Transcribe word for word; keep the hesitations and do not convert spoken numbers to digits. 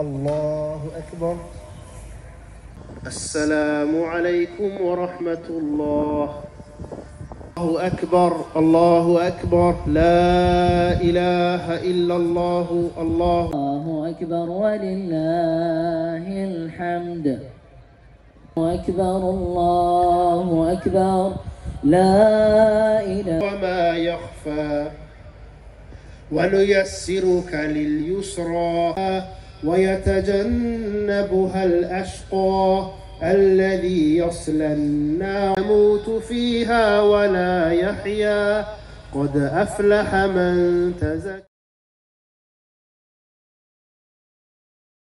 الله أكبر. السلام عليكم ورحمة الله. الله أكبر، الله أكبر، لا إله إلا الله، الله الله أكبر ولله الحمد. الله أكبر، الله أكبر، لا إله وما يخفى، ونيسرك لليسرى، ويتجنبها الأشقى الذي يصلى النار يموت فيها ولا يحيا، قد أفلح من تزكى.